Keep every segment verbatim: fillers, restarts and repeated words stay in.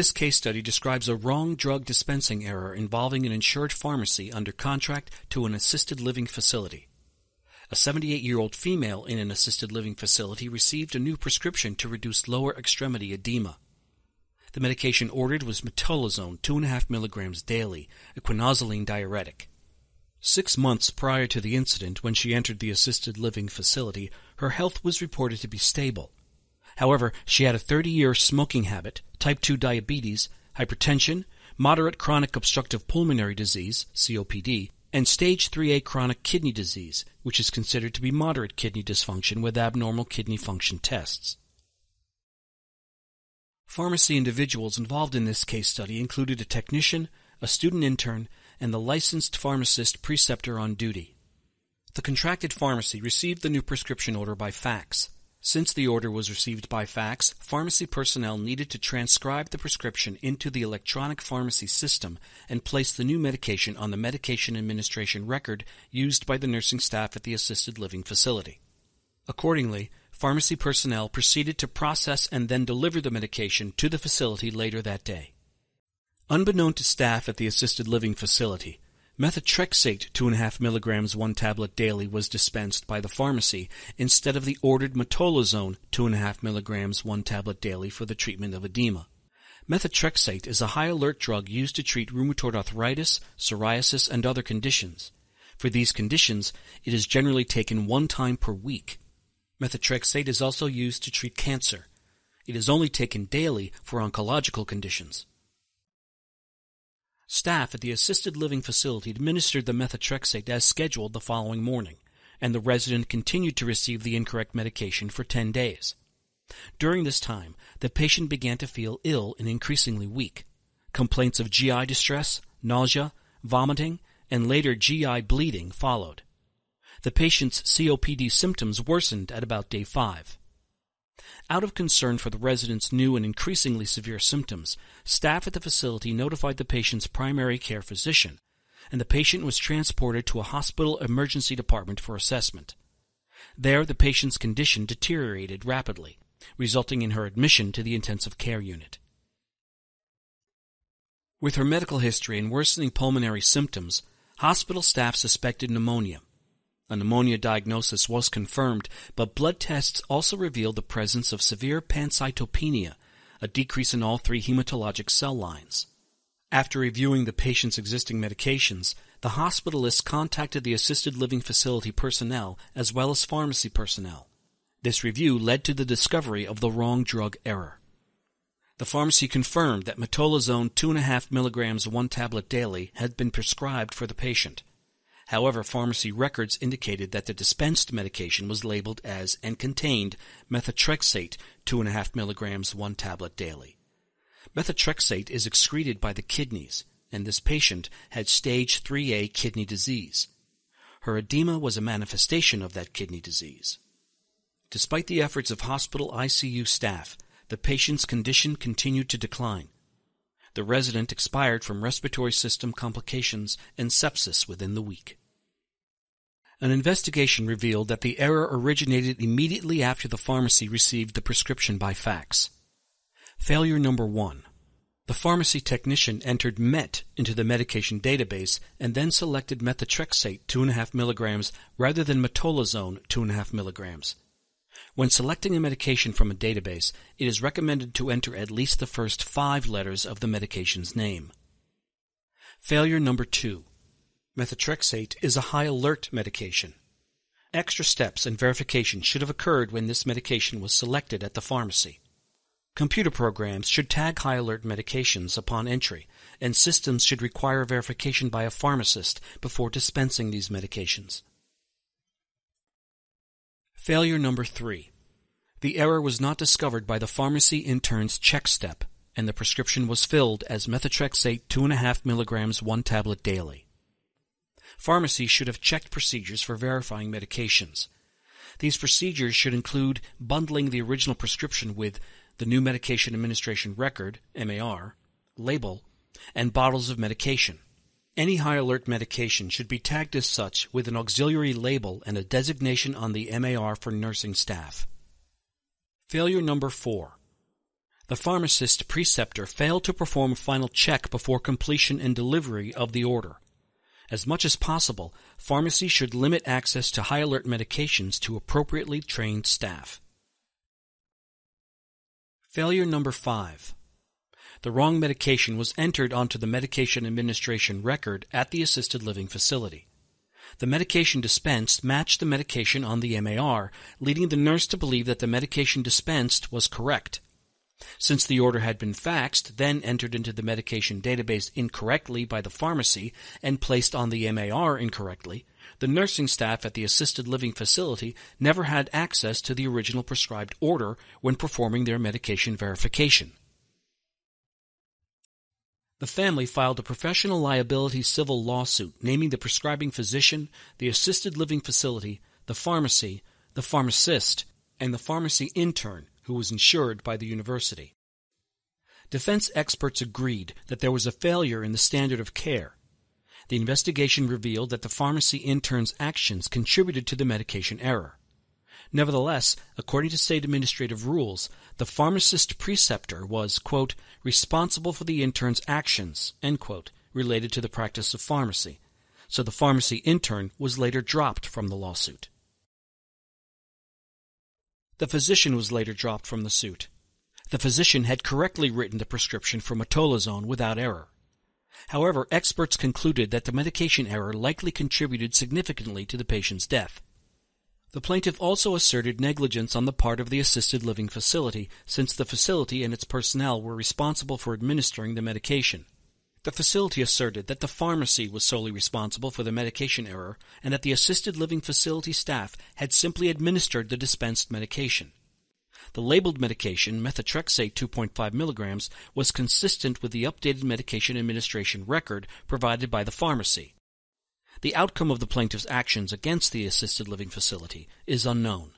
This case study describes a wrong drug dispensing error involving an insured pharmacy under contract to an assisted living facility. A seventy-eight-year-old female in an assisted living facility received a new prescription to reduce lower extremity edema. The medication ordered was metolazone, two point five milligrams daily, a quinazoline diuretic. Six months prior to the incident, when she entered the assisted living facility, her health was reported to be stable. However, she had a thirty-year smoking habit, type two diabetes, hypertension, moderate chronic obstructive pulmonary disease, C O P D, and stage three A chronic kidney disease, which is considered to be moderate kidney dysfunction with abnormal kidney function tests. Pharmacy individuals involved in this case study included a technician, a student intern, and the licensed pharmacist preceptor on duty. The contracted pharmacy received the new prescription order by fax. Since the order was received by fax, pharmacy personnel needed to transcribe the prescription into the electronic pharmacy system and place the new medication on the medication administration record used by the nursing staff at the assisted living facility. Accordingly, pharmacy personnel proceeded to process and then deliver the medication to the facility later that day. Unbeknown to staff at the assisted living facility, methotrexate two point five milligrams one tablet daily was dispensed by the pharmacy instead of the ordered metolazone two point five milligrams one tablet daily for the treatment of edema. Methotrexate is a high-alert drug used to treat rheumatoid arthritis, psoriasis, and other conditions. For these conditions, it is generally taken one time per week. Methotrexate is also used to treat cancer. It is only taken daily for oncological conditions. Staff at the assisted living facility administered the methotrexate as scheduled the following morning, and the resident continued to receive the incorrect medication for ten days. During this time, the patient began to feel ill and increasingly weak. Complaints of G I distress, nausea, vomiting, and later G I bleeding followed. The patient's C O P D symptoms worsened at about day five. Out of concern for the resident's new and increasingly severe symptoms, staff at the facility notified the patient's primary care physician, and the patient was transported to a hospital emergency department for assessment. There, the patient's condition deteriorated rapidly, resulting in her admission to the intensive care unit. With her medical history and worsening pulmonary symptoms, hospital staff suspected pneumonia. A pneumonia diagnosis was confirmed, but blood tests also revealed the presence of severe pancytopenia, a decrease in all three hematologic cell lines. After reviewing the patient's existing medications, the hospitalists contacted the assisted living facility personnel as well as pharmacy personnel. This review led to the discovery of the wrong drug error. The pharmacy confirmed that metolazone two point five milligrams one tablet daily had been prescribed for the patient. However, pharmacy records indicated that the dispensed medication was labeled as and contained methotrexate two point five milligrams one tablet daily. Methotrexate is excreted by the kidneys, and this patient had stage three A kidney disease. Her edema was a manifestation of that kidney disease. Despite the efforts of hospital I C U staff, the patient's condition continued to decline. The resident expired from respiratory system complications and sepsis within the week. An investigation revealed that the error originated immediately after the pharmacy received the prescription by fax. Failure number one. The pharmacy technician entered MET into the medication database and then selected methotrexate two point five milligrams rather than metolazone two point five milligrams. When selecting a medication from a database, it is recommended to enter at least the first five letters of the medication's name. Failure number two. Methotrexate is a high-alert medication. Extra steps and verification should have occurred when this medication was selected at the pharmacy. Computer programs should tag high-alert medications upon entry, and systems should require verification by a pharmacist before dispensing these medications. Failure number three. The error was not discovered by the pharmacy intern's check step, and the prescription was filled as methotrexate two point five milligrams one tablet daily. Pharmacies should have checked procedures for verifying medications. These procedures should include bundling the original prescription with the New Medication Administration Record, M A R, label, and bottles of medication. Any high-alert medication should be tagged as such with an auxiliary label and a designation on the M A R for nursing staff. Failure number four. the pharmacist preceptor failed to perform a final check before completion and delivery of the order. As much as possible, pharmacy should limit access to high-alert medications to appropriately trained staff. Failure number five. The wrong medication was entered onto the medication administration record at the assisted living facility. The medication dispensed matched the medication on the M A R, leading the nurse to believe that the medication dispensed was correct. Since the order had been faxed, then entered into the medication database incorrectly by the pharmacy and placed on the M A R incorrectly, the nursing staff at the assisted living facility never had access to the original prescribed order when performing their medication verification. The family filed a professional liability civil lawsuit naming the prescribing physician, the assisted living facility, the pharmacy, the pharmacist, and the pharmacy intern who was insured by the university. Defense experts agreed that there was a failure in the standard of care. The investigation revealed that the pharmacy intern's actions contributed to the medication error. Nevertheless, according to state administrative rules, the pharmacist preceptor was, quote, responsible for the intern's actions, end quote, related to the practice of pharmacy. So the pharmacy intern was later dropped from the lawsuit. The physician was later dropped from the suit. The physician had correctly written the prescription for metolazone without error. However, experts concluded that the medication error likely contributed significantly to the patient's death. The plaintiff also asserted negligence on the part of the assisted living facility, since the facility and its personnel were responsible for administering the medication. The facility asserted that the pharmacy was solely responsible for the medication error and that the assisted living facility staff had simply administered the dispensed medication. The labeled medication, methotrexate two point five milligrams, was consistent with the updated medication administration record provided by the pharmacy. The outcome of the plaintiff's actions against the assisted living facility is unknown.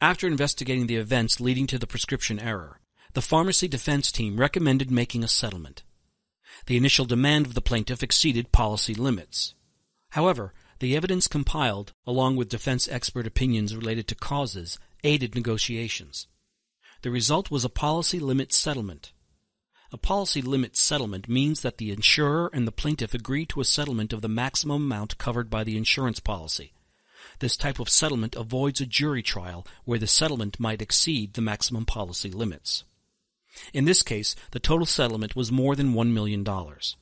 After investigating the events leading to the prescription error, the pharmacy defense team recommended making a settlement. The initial demand of the plaintiff exceeded policy limits. However, the evidence compiled, along with defense expert opinions related to causes, aided negotiations. The result was a policy limit settlement. A policy limit settlement means that the insurer and the plaintiff agree to a settlement of the maximum amount covered by the insurance policy. This type of settlement avoids a jury trial where the settlement might exceed the maximum policy limits. In this case, the total settlement was more than one million dollars.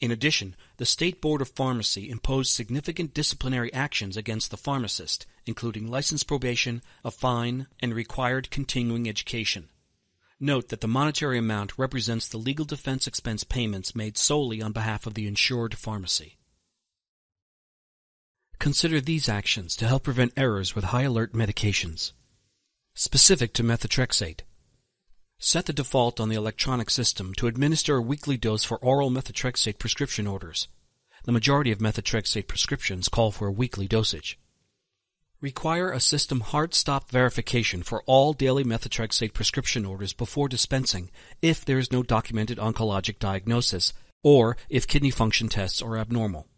In addition, the State Board of Pharmacy imposed significant disciplinary actions against the pharmacist, including license probation, a fine, and required continuing education. Note that the monetary amount represents the legal defense expense payments made solely on behalf of the insured pharmacy. Consider these actions to help prevent errors with high-alert medications. Specific to methotrexate. Set the default on the electronic system to administer a weekly dose for oral methotrexate prescription orders. The majority of methotrexate prescriptions call for a weekly dosage. Require a system hard stop verification for all daily methotrexate prescription orders before dispensing if there is no documented oncologic diagnosis or if kidney function tests are abnormal.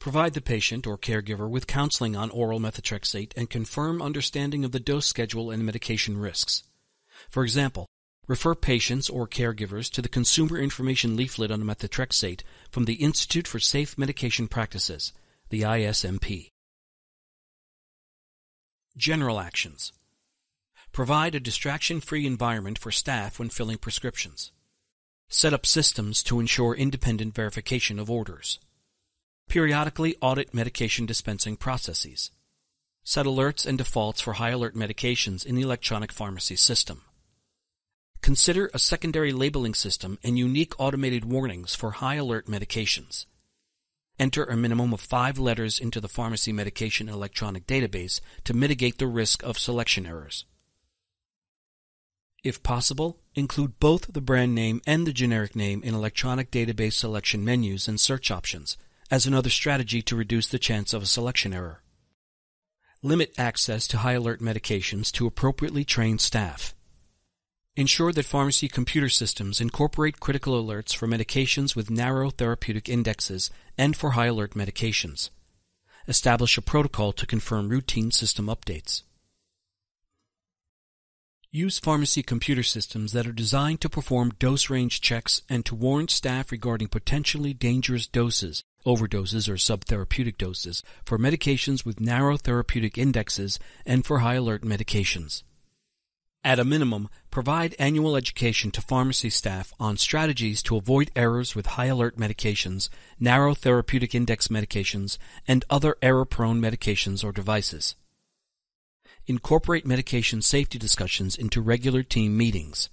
Provide the patient or caregiver with counseling on oral methotrexate and confirm understanding of the dose schedule and medication risks. For example, refer patients or caregivers to the Consumer Information Leaflet on methotrexate from the Institute for Safe Medication Practices, the I S M P. General actions. Provide a distraction-free environment for staff when filling prescriptions. Set up systems to ensure independent verification of orders. Periodically audit medication dispensing processes. Set alerts and defaults for high-alert medications in the electronic pharmacy system. Consider a secondary labeling system and unique automated warnings for high-alert medications. Enter a minimum of five letters into the pharmacy medication electronic database to mitigate the risk of selection errors. If possible, include both the brand name and the generic name in electronic database selection menus and search options, as another strategy to reduce the chance of a selection error. Limit access to high-alert medications to appropriately trained staff. Ensure that pharmacy computer systems incorporate critical alerts for medications with narrow therapeutic indexes and for high-alert medications. Establish a protocol to confirm routine system updates. Use pharmacy computer systems that are designed to perform dose range checks and to warn staff regarding potentially dangerous doses, overdoses or subtherapeutic doses, for medications with narrow therapeutic indexes and for high-alert medications. At a minimum, provide annual education to pharmacy staff on strategies to avoid errors with high-alert medications, narrow therapeutic index medications, and other error-prone medications or devices. Incorporate medication safety discussions into regular team meetings.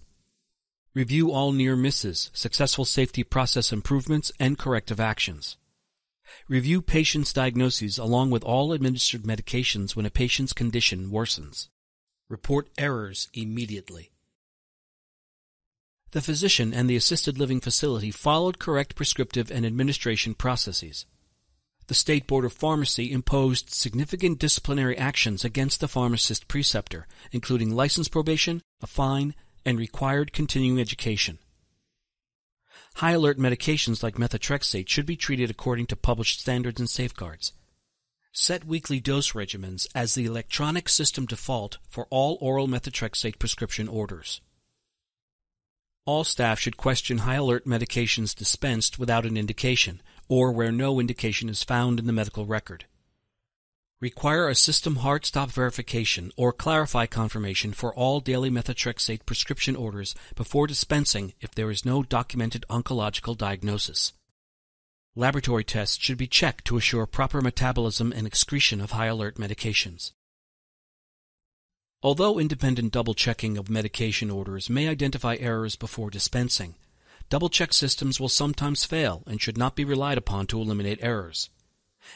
Review all near misses, successful safety process improvements, and corrective actions. Review patients' diagnoses along with all administered medications when a patient's condition worsens. Report errors immediately. The physician and the assisted living facility followed correct prescriptive and administration processes. The State Board of Pharmacy imposed significant disciplinary actions against the pharmacist preceptor, including license probation, a fine, and required continuing education. High-alert medications like methotrexate should be treated according to published standards and safeguards. Set weekly dose regimens as the electronic system default for all oral methotrexate prescription orders. All staff should question high-alert medications dispensed without an indication, or where no indication is found in the medical record. Require a system hard stop verification or clarify confirmation for all daily methotrexate prescription orders before dispensing if there is no documented oncological diagnosis. Laboratory tests should be checked to assure proper metabolism and excretion of high-alert medications. Although independent double-checking of medication orders may identify errors before dispensing, double-check systems will sometimes fail and should not be relied upon to eliminate errors.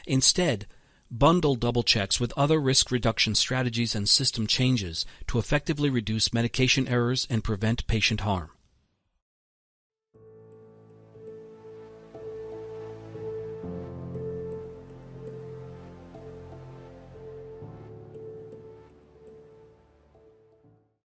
Instead, bundle double-checks with other risk reduction strategies and system changes to effectively reduce medication errors and prevent patient harm.